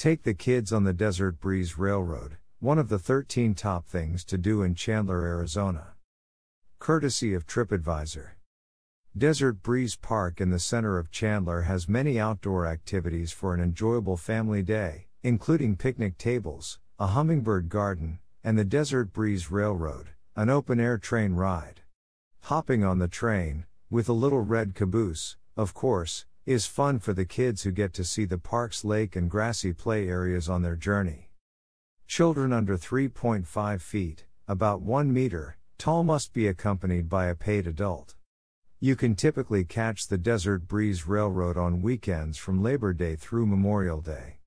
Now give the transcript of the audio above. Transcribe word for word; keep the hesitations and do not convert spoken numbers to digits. Take the kids on the Desert Breeze Railroad, one of the thirteen top things to do in Chandler, Arizona. Courtesy of TripAdvisor. Desert Breeze Park in the center of Chandler has many outdoor activities for an enjoyable family day, including picnic tables, a hummingbird garden, and the Desert Breeze Railroad, an open-air train ride. Hopping on the train, with a little red caboose, of course, is fun for the kids who get to see the park's lake and grassy play areas on their journey. Children under three point five feet, about one meter, tall must be accompanied by a paid adult. You can typically catch the Desert Breeze Railroad on weekends from Labor Day through Memorial Day.